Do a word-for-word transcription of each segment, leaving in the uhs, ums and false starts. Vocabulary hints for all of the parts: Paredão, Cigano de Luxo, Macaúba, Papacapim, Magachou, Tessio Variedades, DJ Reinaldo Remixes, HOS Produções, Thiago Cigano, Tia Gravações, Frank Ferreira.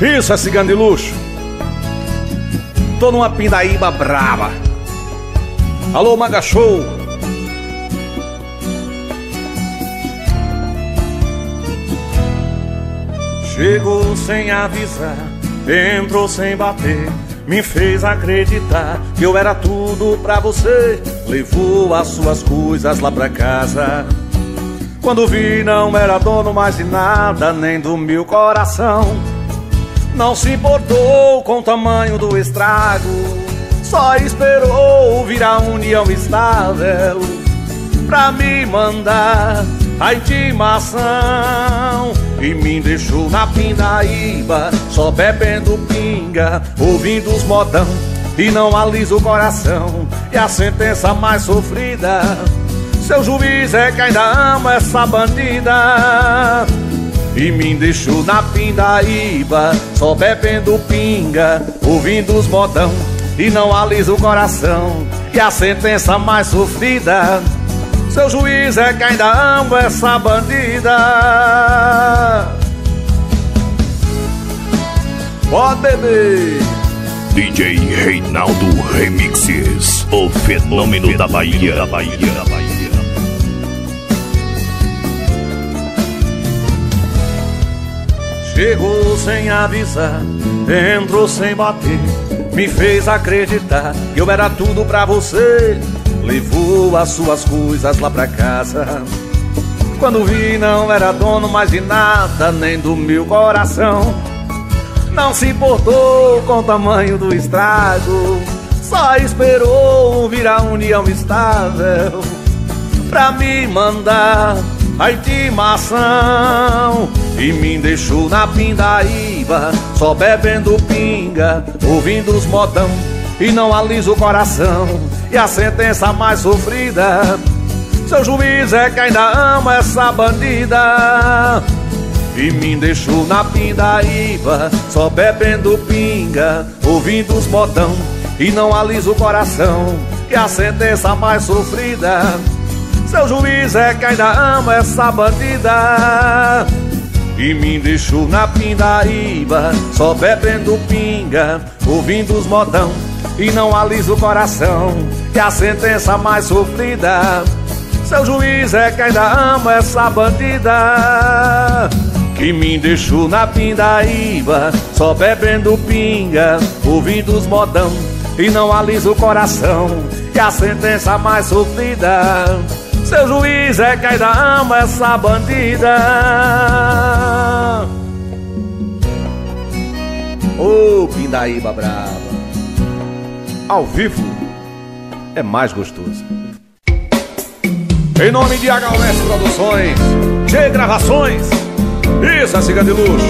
Isso é Cigano de Luxo. Tô numa pindaíba brava. Alô, Magachou. Chegou sem avisar, entrou sem bater, me fez acreditar que eu era tudo pra você. Levou as suas coisas lá pra casa. Quando vi, não era dono mais de nada, nem do meu coração. Não se importou com o tamanho do estrago, só esperou virar união estável pra me mandar a intimação. E me deixou na pindaíba, só bebendo pinga, ouvindo os modão, e não alisa o coração. E a sentença mais sofrida, seu juiz é que ainda ama essa bandida. E me deixou na pindaíba, só bebendo pinga, ouvindo os modão, e não alisa o coração. E a sentença mais sofrida, seu juiz é que ainda ama essa bandida. Pode beber. D J Reinaldo Remixes, o fenômeno, o fenômeno da Bahia, da Bahia, da Bahia. Chegou sem avisar, entrou sem bater, me fez acreditar que eu era tudo pra você. Levou as suas coisas lá pra casa. Quando vi, não era dono mais de nada, nem do meu coração. Não se importou com o tamanho do estrago, só esperou virar união estável pra me mandar a intimação. E me deixou na pindaíba, só bebendo pinga, ouvindo os modão, e não alisa o coração. E a sentença mais sofrida, seu juiz é que ainda ama essa bandida. E me deixou na pindaíba, só bebendo pinga, ouvindo os modão, e não alisa o coração. E a sentença mais sofrida, seu juiz é que ainda ama essa bandida. E me deixou na pindaíba, só bebendo pinga, ouvindo os modão, e não alisa o coração. E a sentença mais sofrida, seu juiz é que ainda ama essa bandida. Que me deixou na pindaíba, só bebendo pinga, ouvindo os modão, e não alisa o coração. E a sentença mais sofrida, seu juiz é que ainda ama essa bandida. Ô, pindaíba brava, ao vivo é mais gostoso. Em nome de H O S Produções, Tia Gravações, isso é Cigano de Luxo.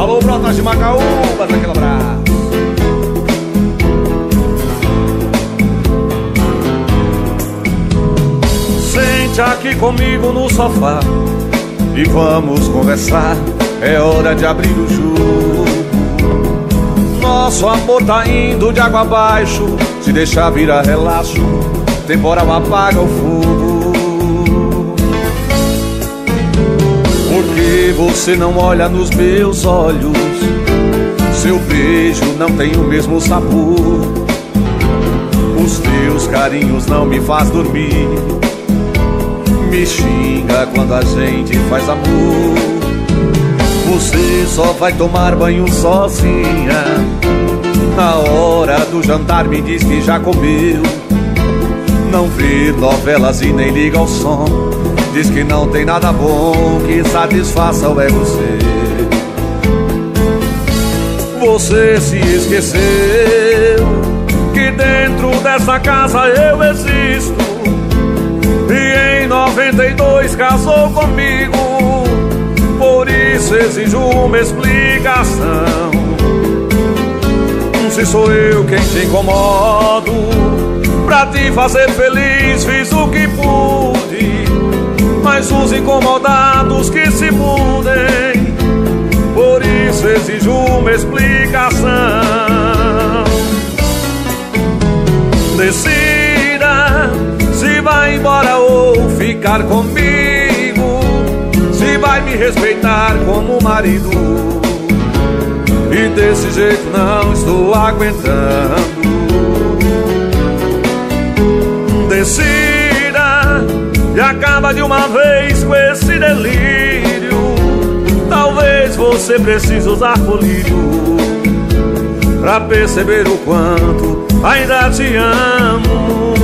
Alô, brotas de Macaúba, daquela brava. Sente aqui comigo no sofá e vamos conversar. É hora de abrir o jogo. Nosso amor tá indo de água abaixo, se deixar virar relaxo, temporal apaga o fogo. Porque você não olha nos meus olhos, seu beijo não tem o mesmo sabor. Os teus carinhos não me faz dormir, me xinga quando a gente faz amor. Você só vai tomar banho sozinha, na hora do jantar me diz que já comeu. Não vê novelas e nem liga o som, diz que não tem nada bom que satisfaça o ego seu. Você se esqueceu que dentro dessa casa eu existo, e em noventa e dois casou comigo. Por isso exijo uma explicação. Se sou eu quem te incomodo, pra te fazer feliz fiz o que pude, mas os incomodados que se mudem. Por isso exijo uma explicação. Decida se vai embora ou ficar comigo, se vai vai me respeitar como marido. E desse jeito não estou aguentando. Decida e acaba de uma vez com esse delírio. Talvez você precise usar colírio pra perceber o quanto ainda te amo.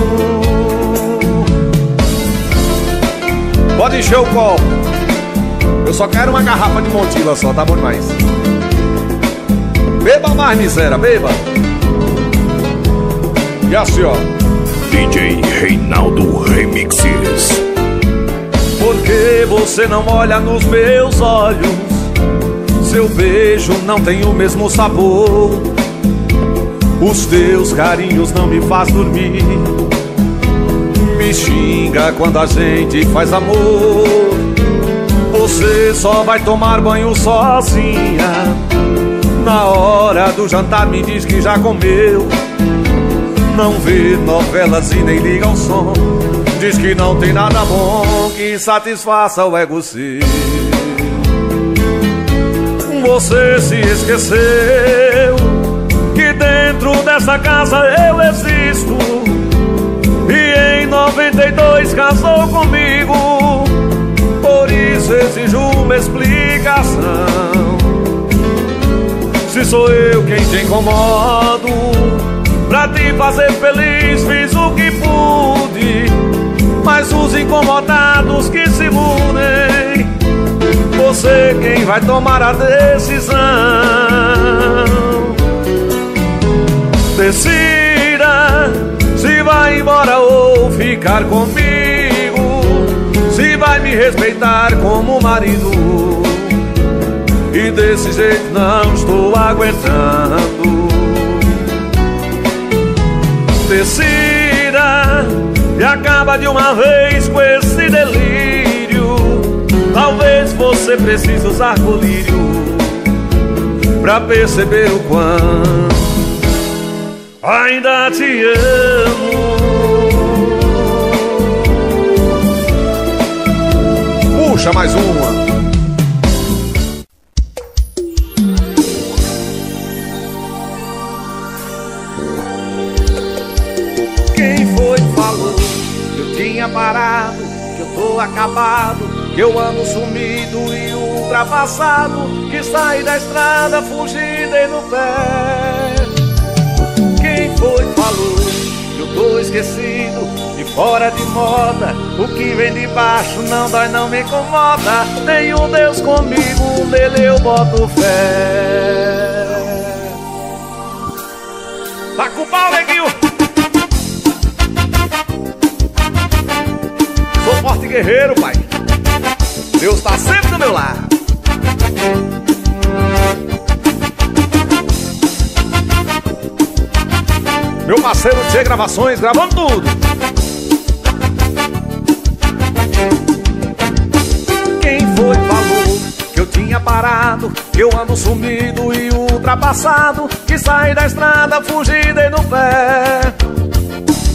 Pode encher o copo, eu só quero uma garrafa de Montila só, tá bom demais. Beba mais, miséria, beba. E assim, ó, D J Reinaldo Remixes. Porque você não olha nos meus olhos, seu beijo não tem o mesmo sabor. Os teus carinhos não me fazem dormir, me xinga quando a gente faz amor. Você só vai tomar banho sozinha, na hora do jantar me diz que já comeu. Não vê novelas e nem liga o som, diz que não tem nada bom que satisfaça o ego seu. Você se esqueceu que dentro dessa casa eu existo. E em noventa e dois casou comigo, por isso exijo uma explicação. Se sou eu quem te incomodo, pra te fazer feliz fiz o que pude, mas os incomodados que se mudem, você quem vai tomar a decisão. Decida se vai embora ou ficar comigo, se vai me respeitar como marido. E desse jeito não estou aguentando. Decida e acaba de uma vez com esse delírio. Talvez você precise usar colírio pra perceber o quanto ainda te amo. Puxa mais uma. Quem foi que falou que eu tinha parado, que eu tô acabado, que eu ando sumido e ultrapassado, que saí da estrada fugido e no pé. Foi falou que eu tô esquecido e fora de moda. O que vem de baixo não dói, não me incomoda. Tenho Deus comigo, nele eu boto fé. Tá com o pau, neguinho. Sou forte guerreiro, pai. Deus tá sempre do meu lado. Meu parceiro Tia Gravações, gravando tudo. Quem foi que falou que eu tinha parado, que eu ando sumido e ultrapassado, que saí da estrada fugido e no pé?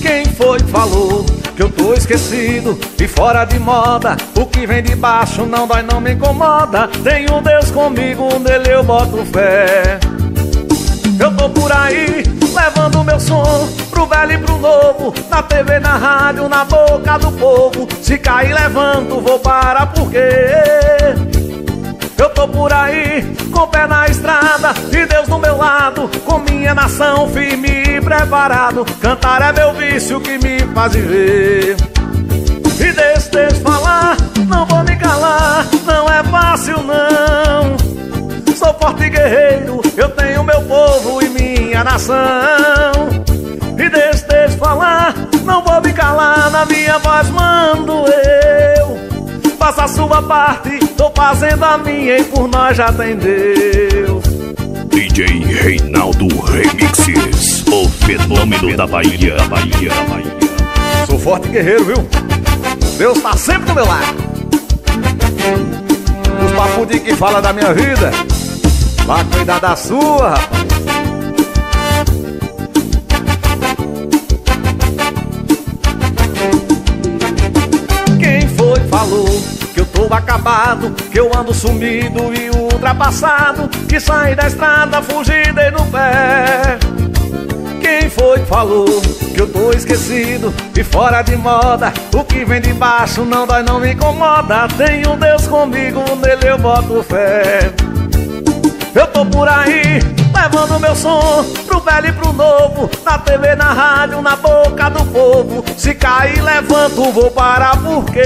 Quem foi que falou que eu tô esquecido e fora de moda? O que vem de baixo não dói, não me incomoda. Tenho Deus comigo, nele eu boto fé. Eu tô por aí levando meu som pro velho e pro novo, na T V, na rádio, na boca do povo. Se cair levanto, vou parar porque eu tô por aí com o pé na estrada e Deus do meu lado, com minha nação firme e preparado. Cantar é meu vício que me faz viver. E desse texto falar, não vou me calar, não é fácil não. Sou forte guerreiro, eu tenho meu povo e minha nação. E desse texto falar, não vou me calar, na minha voz mando eu. Faça a sua parte, tô fazendo a minha e por nós já tem Deus. D J Reinaldo Remixes, o fenômeno da Bahia, da Bahia, da Bahia. Sou forte guerreiro, viu? Deus tá sempre do meu lado. Os papudinhos que falam da minha vida, vai cuidar da sua, rapaz. Quem foi que falou que eu tô sou acabado, que eu ando sumido e ultrapassado, que saí da estrada fugido e no pé. Quem foi que falou que eu tô esquecido e fora de moda? O que vem de baixo não dói, não me incomoda. Tenho Deus comigo, nele eu boto fé. Eu tô por aí levando meu som pro velho e pro novo, na tê vê, na rádio, na boca do povo. Se cair, levanto, vou parar porque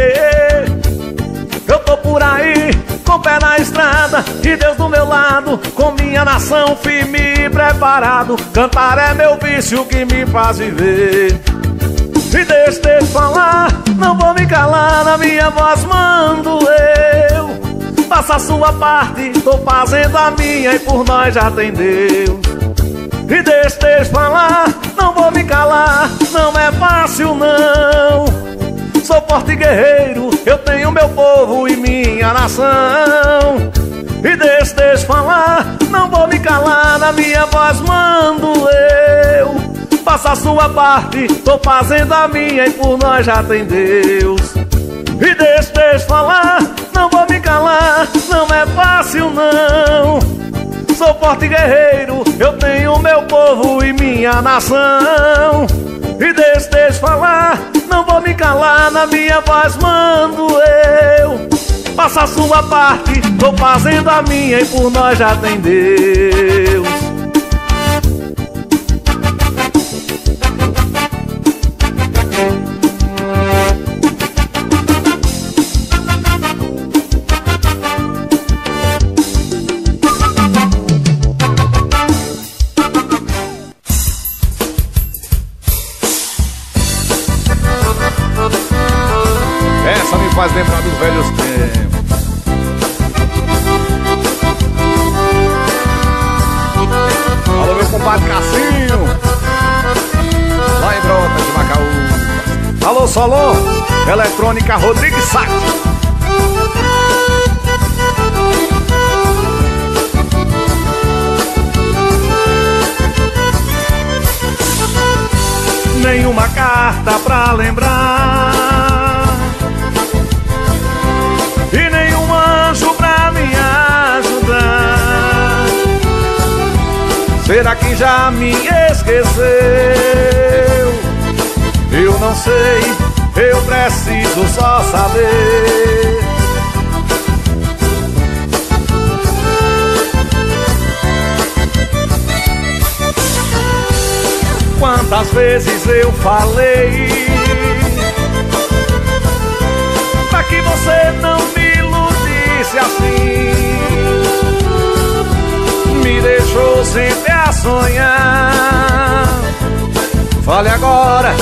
eu tô por aí com o pé na estrada e Deus do meu lado, com minha nação firme e preparado. Cantar é meu vício que me faz viver. E deixa, deixa falar, não vou me calar, na minha voz mando eu. Faça a sua parte, tô fazendo a minha e por nós já tem Deus. E deixa, deixa falar, não vou me calar, não é fácil não. Sou forte guerreiro, eu tenho meu povo e minha nação. E deixa, deixa falar, não vou me calar, na minha voz mando eu. Faça a sua parte, tô fazendo a minha e por nós já tem Deus. E deixa, deixa falar, não vou me calar, não é fácil não. Sou forte guerreiro, eu tenho meu povo e minha nação. E deixa, deixa falar, não vou me calar, na minha voz mando eu. Faça a sua parte, tô fazendo a minha e por nós já tem Deus. Faz lembrar dos velhos tempos. Alô, meu compadre Cassinho, lá em Brotas de Macaúba. Alô, Solon, Eletrônica Rodrigues Sac. Nenhuma carta pra lembrar e nenhum anjo pra me ajudar. Será que já me esqueceu? Eu não sei, eu preciso só saber. Quantas vezes eu falei pra que você não me assim, me deixou sempre a sonhar. Fale agora,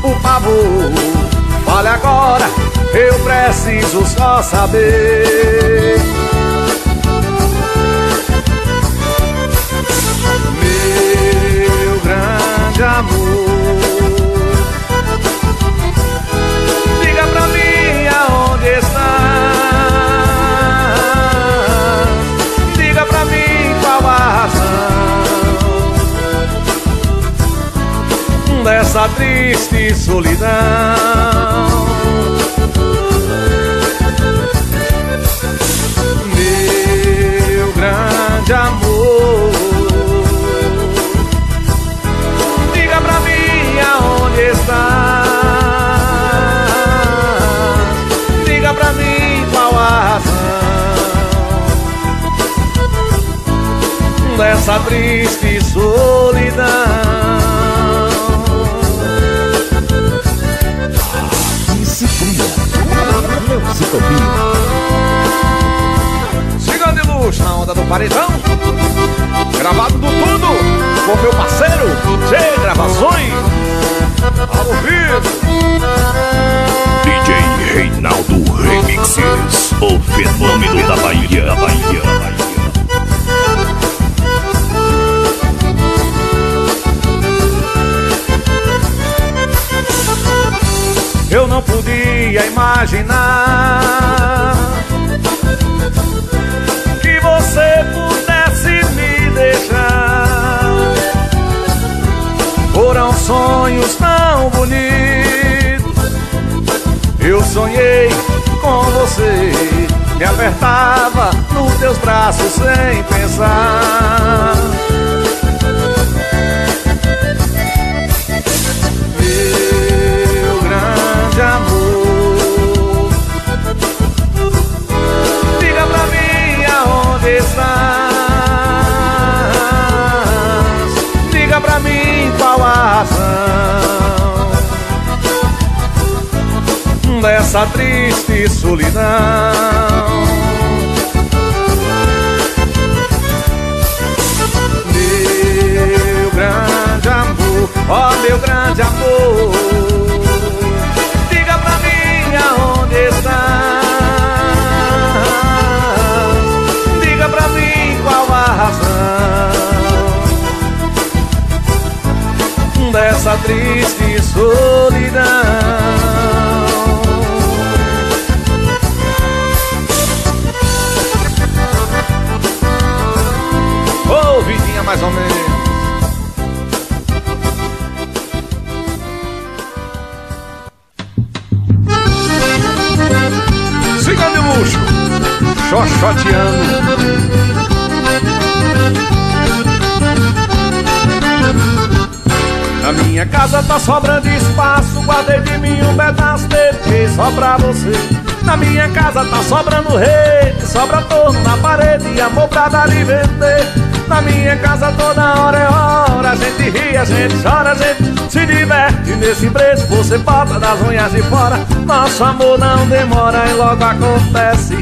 por favor, fale agora, eu preciso só saber. Meu grande amor, diga pra mim aonde está. Dessa triste solidão, meu grande amor, diga pra mim aonde está. Diga pra mim qual a razão dessa triste solidão. Cigano de Luxo na onda do paredão, gravado do tudo com meu parceiro Tia Gravações, ao vivo. D J Reinaldo Remixes, o fenômeno da Bahia, da Bahia, da Bahia. Eu não podia imaginar que você pudesse me deixar. Foram sonhos tão bonitos, eu sonhei com você. me apertava nos teus braços sem pensar. Meu grande amor, diga pra mim aonde estás, diga pra mim qual a razão dessa triste solidão. Meu grande amor, ó meu grande amor, diga pra mim aonde estás, diga pra mim qual a razão dessa triste solidão. Mais ou menos. Cigano de Luxo, xoxoteando. Na minha casa tá sobrando espaço, guardei de mim um pedaço dele só pra você. Na minha casa tá sobrando rede, sobra torno na parede e amor pra dar e vender. Na minha casa toda hora é hora, a gente ri, a gente chora, a gente se diverte. Nesse preço você bota das unhas de fora, nosso amor não demora e logo acontece.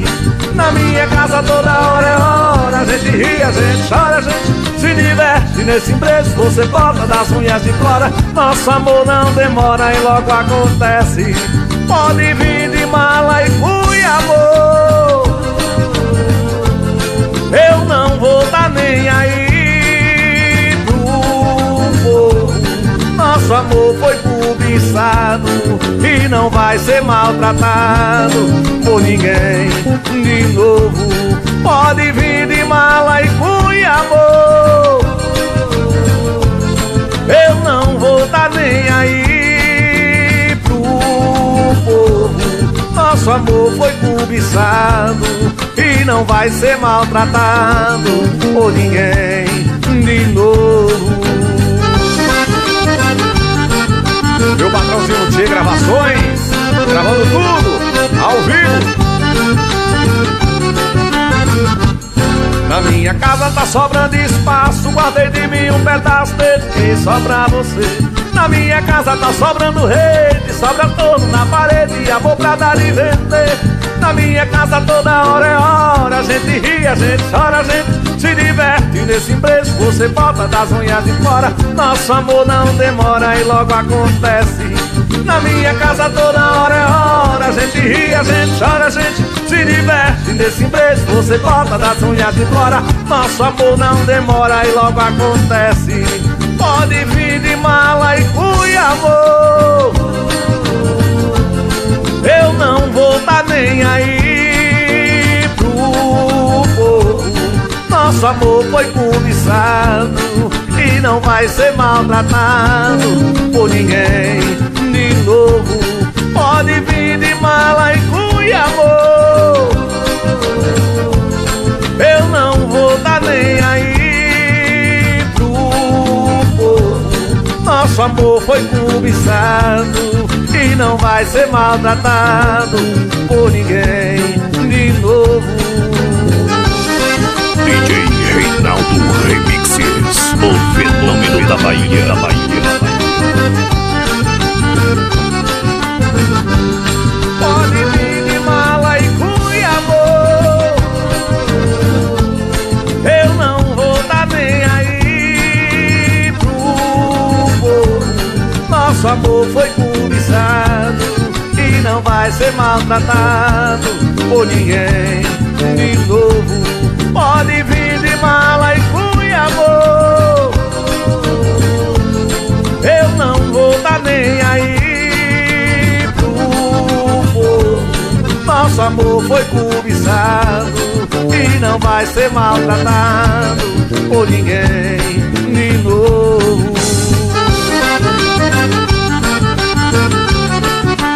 Na minha casa toda hora é hora, a gente ri, a gente chora, a gente se diverte. Nesse preço você bota das unhas de fora, nosso amor não demora e logo acontece. Pode vir de mala e fui, amor, eu não vou dar nem aí pro povo. Nosso amor foi cobiçado e não vai ser maltratado por ninguém de novo. Pode vir de mala e fui, amor, eu não vou dar nem aí pro povo. Nosso amor foi cobiçado e não vai ser maltratado por ninguém de novo. Meu patrãozinho Tia Gravações, gravando tudo, ao vivo. Na minha casa tá sobrando espaço, guardei de mim um pedaço dele que só pra você. Na minha casa tá sobrando rede, sobra torno na parede e amor pra dar e vender. Na minha casa toda hora é hora, a gente ri, a gente chora, a gente se diverte. Nesse emprego você bota das unhas de fora, nosso amor não demora e logo acontece. Na minha casa toda hora é hora, a gente ri, a gente chora, a gente se diverte. Nesse emprego você bota das unhas de fora, nosso amor não demora e logo acontece. Pode vir de mala e fui, amor, eu não vou tá nem aí pro povo. Nosso amor foi cobiçado e não vai ser maltratado por ninguém de novo. Pode vir de mala e fui, amor, eu não vou tá nem aí pro povo. Nosso amor foi cobiçado e não vai ser maltratado por ninguém de novo. D J Reinaldo Remixes, o fenômeno da Bahia, da Bahia, da Bahia. Pode vir de mala e cunha, amor, eu não vou dar nem aí pro povo. Nosso amor foi e não vai ser maltratado por ninguém de novo. Pode vir de mala e fui, amor, eu não vou dar nem aí pro povo. Nosso amor foi cobiçado e não vai ser maltratado por ninguém de novo.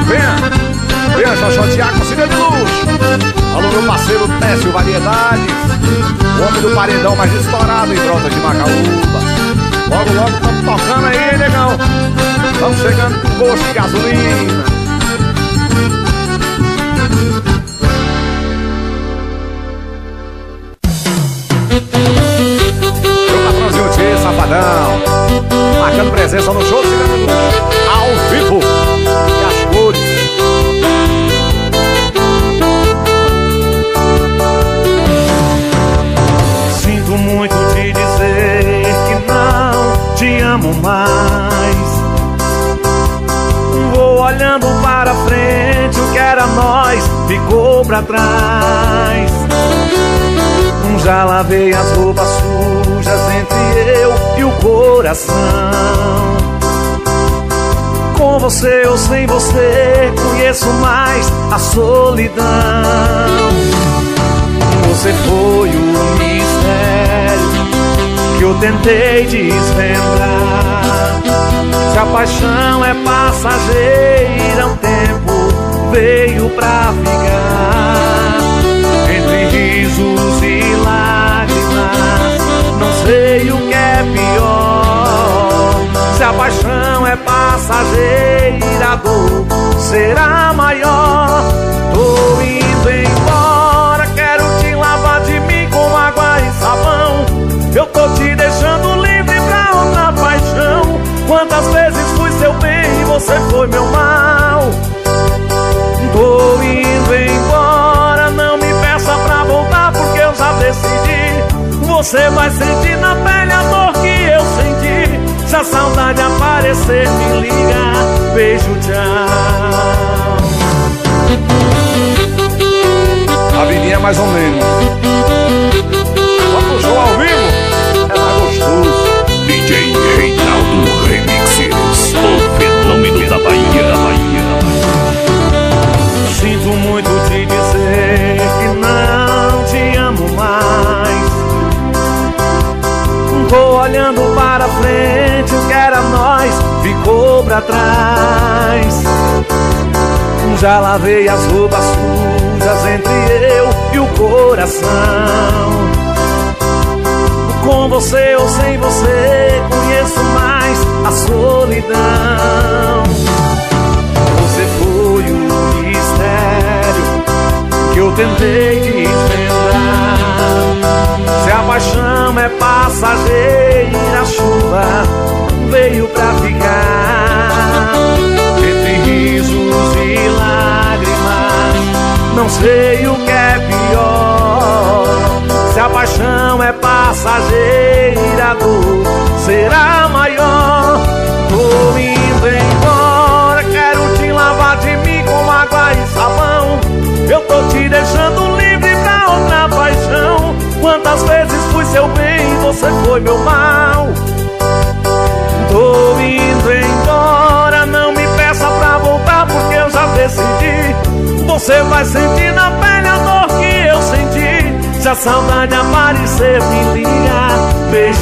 Venha, venha, xoxotear com Cigano de Luxo. Alô, meu parceiro Tessio Variedades, o homem do paredão mais estourado em Brotas de Macaúba. Logo, logo, estamos tocando aí, hein, negão? Estamos chegando com gosto de gasolina. Meu patrãozinho de safadão, marcando presença no show de Cigano de Luxo, ao vivo, e as cores. Mais. Vou olhando para frente, o que era nós ficou pra trás. Já lavei as roupas sujas entre eu e o coração. Com você ou sem você, conheço mais a solidão. Você foi o mistério que eu tentei desvendar. Se a paixão é passageira, um tempo veio pra ficar. Entre risos e lágrimas, não sei o que é pior. Se a paixão é passageira, a dor será maior. Tô indo embora, quero te lavar de mim com água e sabão. Eu tô te deixando livre pra outra paixão. Quantas vezes fui seu bem e você foi meu mal. Tô indo embora, não me peça pra voltar, porque eu já decidi. Você vai sentir na pele a dor que eu senti. Se a saudade aparecer, me liga, beijo, tchau. A vininha é mais ou menos. Vamos jogar ao vivo? É mais gostoso. D J Reinaldo Remixes, o fenômeno da Bahia, da Bahia. Sinto muito te dizer que não te amo mais. Vou olhando para frente, o que era nós ficou pra trás. Já lavei as roupas sujas entre eu e o coração. Com você ou sem você, conheço mais a solidão. Você foi o mistério que eu tentei desvendar. Se a paixão é passageira, a chuva veio pra ficar. Entre risos e lágrimas, não sei o que é pior. Se a paixão é passageira, a dor será maior. Tô indo embora, quero te lavar de mim com água e sabão. Eu tô te deixando livre pra outra paixão. Quantas vezes fui seu bem e você foi meu mal. Tô indo embora, não me peça pra voltar, porque eu já decidi. Você vai sentir na pele a dor que eu senti. Se a saudade aparecer, me liga, beijo,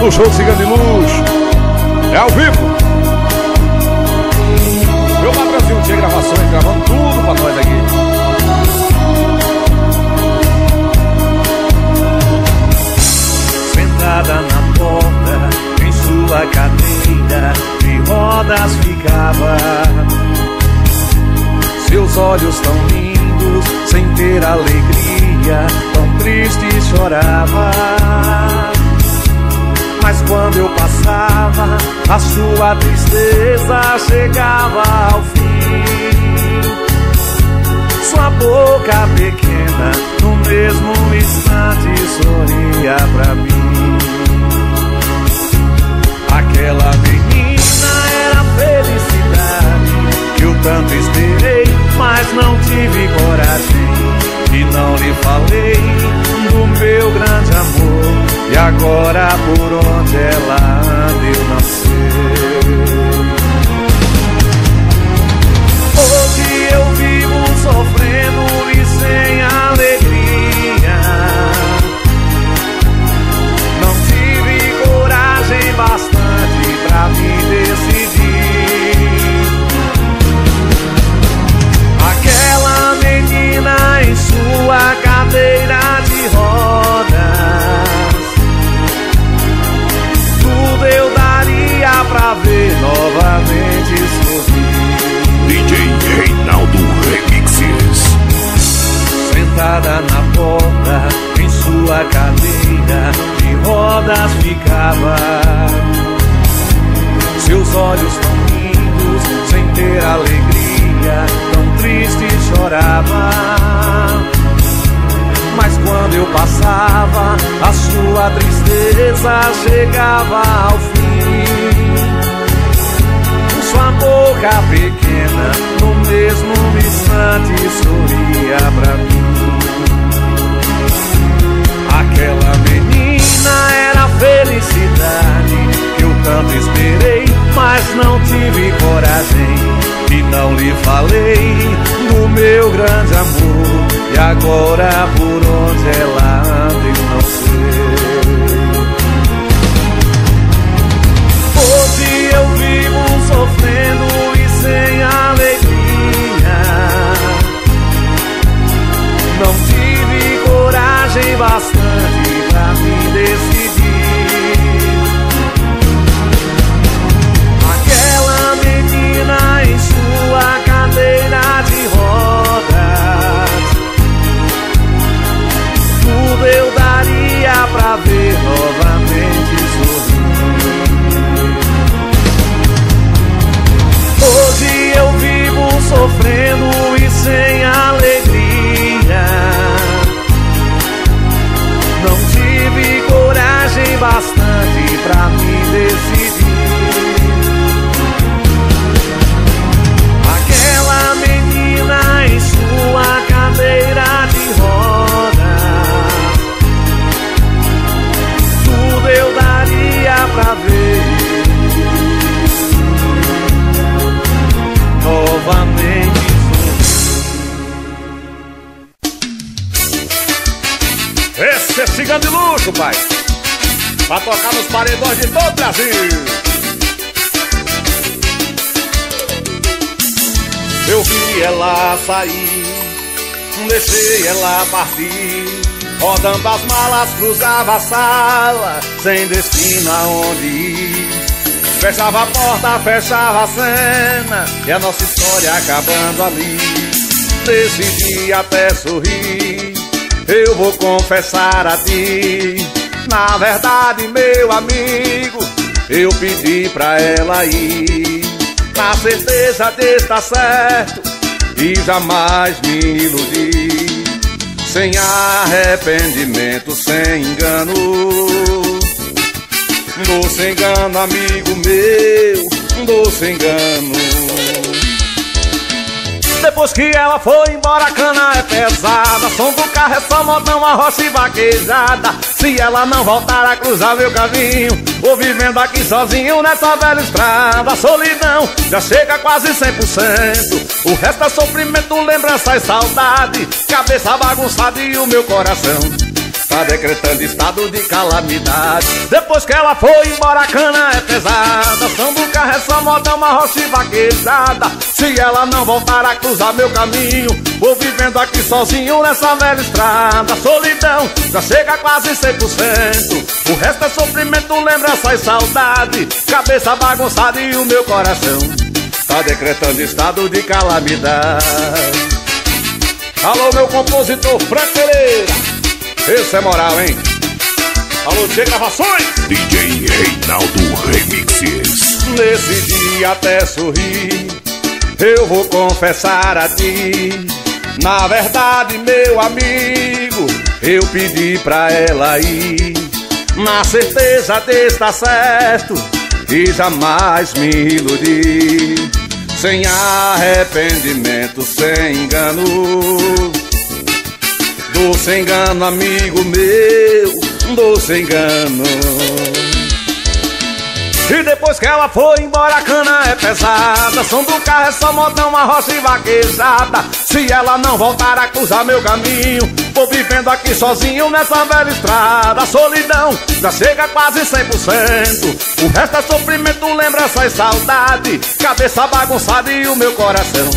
O show Cigano de Luxo é ao vivo. Meu patrãozinho, Tia Gravações, gravando tudo pra nós aqui. Sentada na porta, em sua cadeira de rodas ficava. Seus olhos tão lindos, sem ter alegria, tão triste chorava. Mas quando eu passava, a sua tristeza chegava ao fim. Sua boca pequena, no mesmo instante, sorria pra mim. Aquela menina era a felicidade que eu tanto esperei. mas não tive coragem e não lhe falei do meu grande amor. E agora por onde ela anda eu não sei. Hoje eu vivo sofrendo e sem alegria. Não tive coragem bastante pra me decidir. Aquela menina em sua cadeira de rodas, tudo eu daria pra ver novamente sorrir. D J Reinaldo Remixes. Sentada na porta, em sua cadeira de rodas ficava, seus olhos tão lindos, sem ter alegria, tão triste chorava. Mas quando eu passava, a sua tristeza chegava ao fim. Sua boca pequena, no mesmo instante, sorria pra mim. Aquela menina era a felicidade que eu tanto esperei, mas não tive coragem e não lhe falei do meu grande amor. E agora por onde ela anda eu não sei. Hoje eu vivo sofrendo e sem alegria. Não tive coragem bastante pra me decidir. Aquela menina em sua cadeira de rodas, tudo eu daria pra ver novamente sorrir. Hoje eu vivo sofrendo e sem alegria. Não tive coragem bastante pra me decidir. Aquela menina em sua cadeira de rodas, tudo eu daria pra ver novamente. Esse é Cigano de Luxo, pai, pra tocar nos paredões de todo o Brasil. Eu vi ela sair, deixei ela partir, rodando as malas, cruzava a sala, sem destino aonde ir. Fechava a porta, fechava a cena, e a nossa história acabando ali. Decidi até sorrir, eu vou confessar a ti. Na verdade, meu amigo, eu pedi pra ela ir, na certeza de estar certo e jamais me iludir. Sem arrependimento, sem engano, doce engano, amigo meu, doce engano. Depois que ela foi embora a cana é pesada, som do carro é só modão, a rocha e vaquejada. Se ela não voltar a cruzar meu caminho, vou vivendo aqui sozinho nessa velha estrada. A solidão já chega a quase cem por cento, o resto é sofrimento, lembrança e saudade. Cabeça bagunçada e o meu coração tá decretando estado de calamidade. Depois que ela foi embora a cana é pesada, samba o carro é só modão, uma rocha e vaquejada. Se ela não voltar a cruzar meu caminho, vou vivendo aqui sozinho nessa velha estrada. A solidão já chega a quase cem por cento, o resto é sofrimento, lembrança e saudade. Cabeça bagunçada e o meu coração tá decretando estado de calamidade. Alô, meu compositor Frank Ferreira, esse é moral, hein? Alô, Tia Gravações, D J Reinaldo Remixes. Nesse dia até sorri, eu vou confessar a ti. Na verdade, meu amigo, eu pedi pra ela ir, na certeza de estar certo e jamais me iludir. sem arrependimento, sem engano. Doce engano, amigo meu, doce engano. E depois que ela foi embora a cana é pesada, som do carro é só montão, uma roça e vaquejada. Se ela não voltar a cruzar meu caminho, vou vivendo aqui sozinho nessa velha estrada. A solidão já chega a quase cem por cento, o resto é sofrimento, lembrança e saudade. Cabeça bagunçada e o meu coração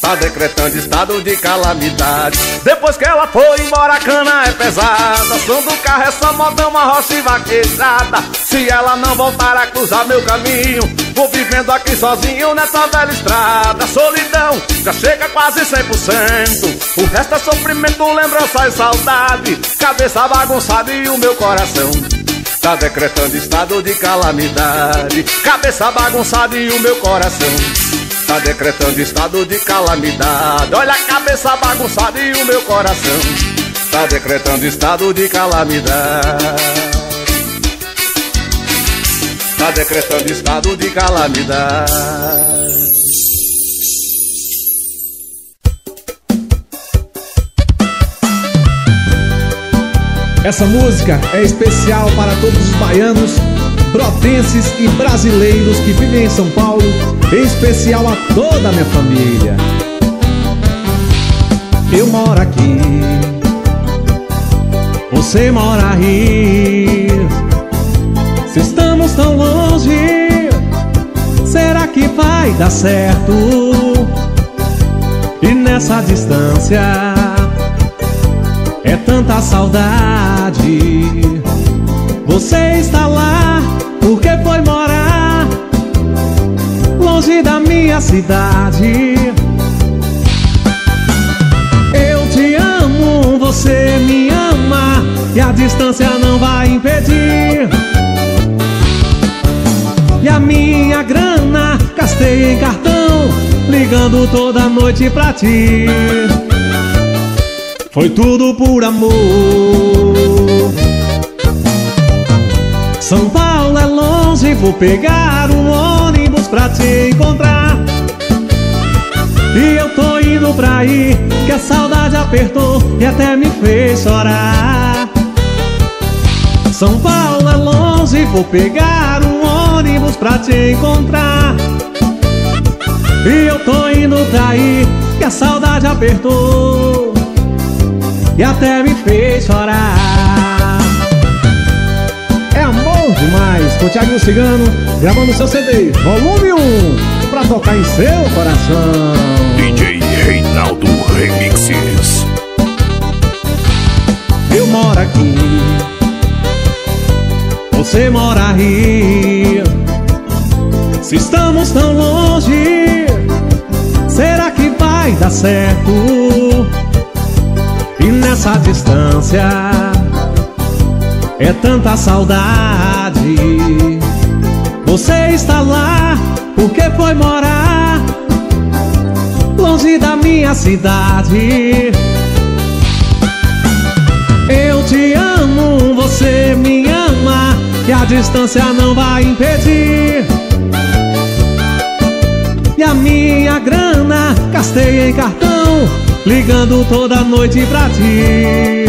tá decretando estado de calamidade. Depois que ela foi embora a cana é pesada, som do carro é só montão, uma roça e vaquejada. Se ela não voltar a cruzar meu caminho, vou vivendo aqui sozinho nessa velha estrada. A solidão já chega a quase cem por cento, o resto é sofrimento, lembrança e saudade. Cabeça bagunçada e o meu coração tá decretando estado de calamidade. Cabeça bagunçada e o meu coração tá decretando estado de calamidade. Olha a cabeça bagunçada e o meu coração tá decretando estado de calamidade. Tá decretando estado de calamidade. Essa música é especial para todos os baianos, brotenses e brasileiros que vivem em São Paulo, em especial a toda a minha família. Eu moro aqui, você mora aí. Se estamos tão longe, será que vai dar certo? E nessa distância é tanta saudade. Você está lá porque foi morar longe da minha cidade. Eu te amo, você me ama, e a distância não vai impedir. E a minha grana gastei em cartão, ligando toda noite pra ti. Foi tudo por amor. São Paulo é longe, vou pegar um ônibus pra te encontrar. E eu tô indo pra aí, que a saudade apertou e até me fez chorar. São Paulo é longe, vou pegar um ônibus pra te encontrar. E eu tô indo pra aí, que a saudade apertou e até me fez chorar. Demais, com o Thiago Cigano, gravando seu C D, volume um, pra tocar em seu coração. D J Reinaldo Remixes. Eu moro aqui, você mora aí. Se estamos tão longe, será que vai dar certo? E nessa distância é tanta saudade. Você está lá porque foi morar longe da minha cidade. Eu te amo, você me ama, e a distância não vai impedir. E a minha grana gastei em cartão, ligando toda noite pra ti.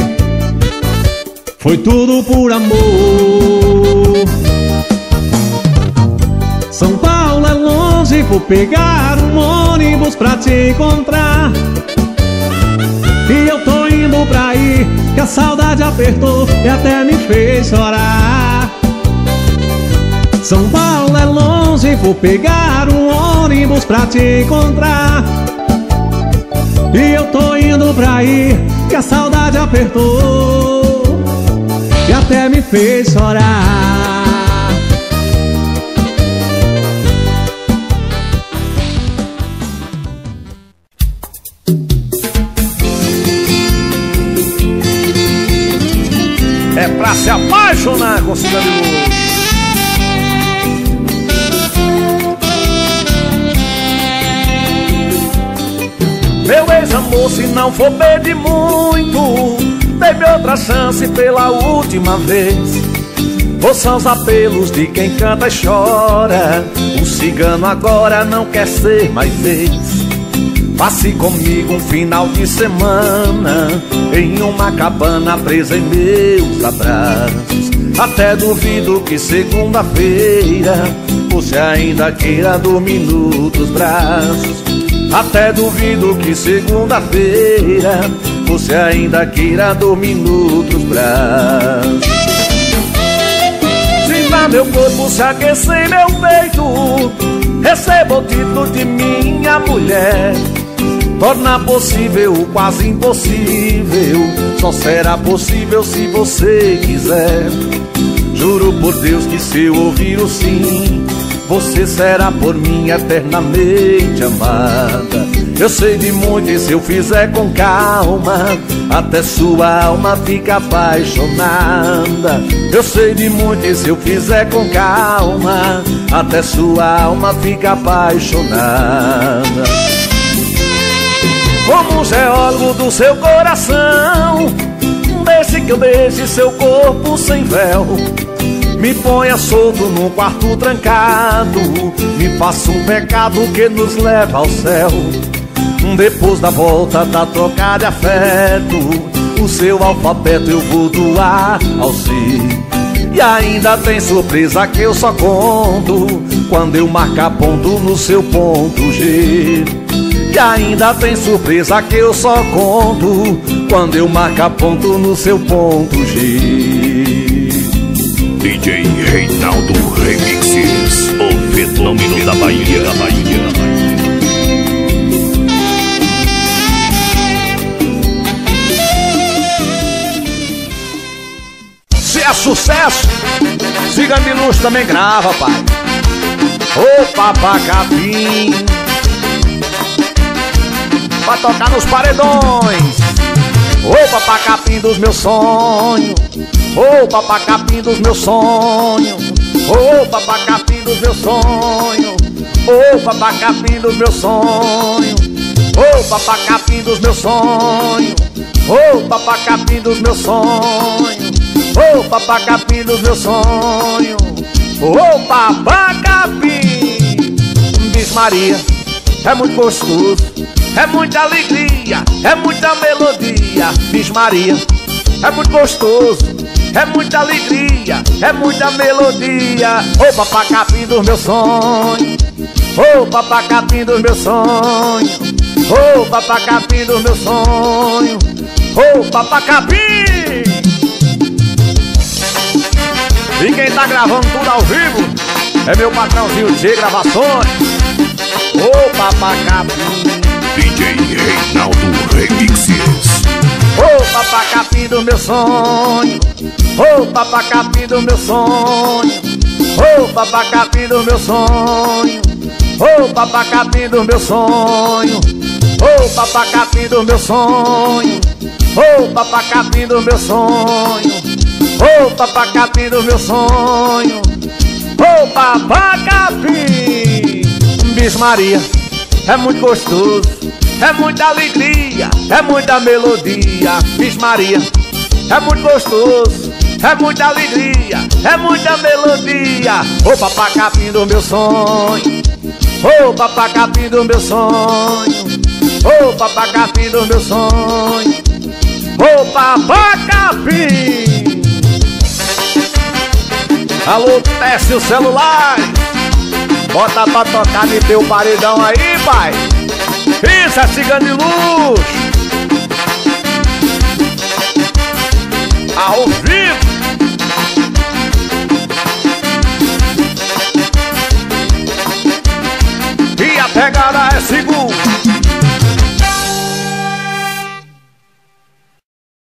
Foi tudo por amor. São Paulo é longe, vou pegar um ônibus pra te encontrar. E eu tô indo pra aí, que a saudade apertou e até me fez chorar. São Paulo é longe, vou pegar um ônibus pra te encontrar. E eu tô indo pra aí, que a saudade apertou e até me fez chorar. É pra se apaixonar com Cigano de Luxo. Meu ex-amor, se não for pedir muito, dei-me outra chance pela última vez. Ouça os apelos de quem canta e chora. O cigano agora não quer ser mais ex. Passe comigo um final de semana em uma cabana presa em meus abraços. Até duvido que segunda-feira você ainda queira dormir nos braços. Até duvido que segunda-feira você ainda queira dormir nos braços. Se lá meu corpo se aquecer meu peito, recebo o título de minha mulher. Torna possível o quase impossível, só será possível se você quiser. Juro por Deus que se eu ouvir o sim, você será por mim eternamente amada. Eu sei de muito e se eu fizer com calma, até sua alma fica apaixonada. Eu sei de muito e se eu fizer com calma, até sua alma fica apaixonada. Como um geólogo do seu coração, deixe que eu deixe seu corpo sem véu. Me ponha solto num quarto trancado, me faça um pecado que nos leva ao céu. Depois da volta da troca de afeto, o seu alfabeto eu vou doar ao si. E ainda tem surpresa que eu só conto quando eu marcar ponto no seu ponto G. E ainda tem surpresa que eu só conto quando eu marcar ponto no seu ponto G. D J Reinaldo Remixes, o fenômeno da Bahia, da Bahia. Sucesso! Cigano de Luxo também grava, pai. Ô papacapim, pra tocar nos paredões. Ô papacapim dos meus sonhos. Ô papacapim dos meus sonhos. Ô papacapim dos meus sonhos. Ô papacapim dos meus sonhos. Ô papacapim dos meus sonhos. Ô papacapim dos meus sonhos. Ô, papacapim dos meus sonhos. Ô, papacapim. Diz Maria, é muito gostoso, é muita alegria, é muita melodia. Diz Maria, é muito gostoso, é muita alegria, é muita melodia. Ô, papacapim dos meus sonhos. Ô, papacapim dos meus sonhos. Ô, papacapim dos meus sonhos. Ô, papacapim. E quem tá gravando tudo ao vivo é meu patrãozinho Tia Gravações. Ô papacapim, D J Reinaldo Remixes. Ô papacapim do meu sonho. Ô papacapim do meu sonho. Ô papacapim do meu sonho. Ô papacapim do meu sonho. Ô papacapim do meu sonho. Ô papacapim do meu sonho. Ô, oh, papacapim do meu sonho. Ô, oh, papacapim. Diz Maria, é muito gostoso, é muita alegria, é muita melodia. Diz Maria, é muito gostoso, é muita alegria, é muita melodia. Ô, oh, papacapim do meu sonho. Ô, oh, papacapim do meu sonho. Ô, oh, papacapim do meu sonho. Ô, oh, papacapim. Alô, Tessio Celular, bota pra tocar no teu paredão aí, pai. Isso é Cigano de Luxo.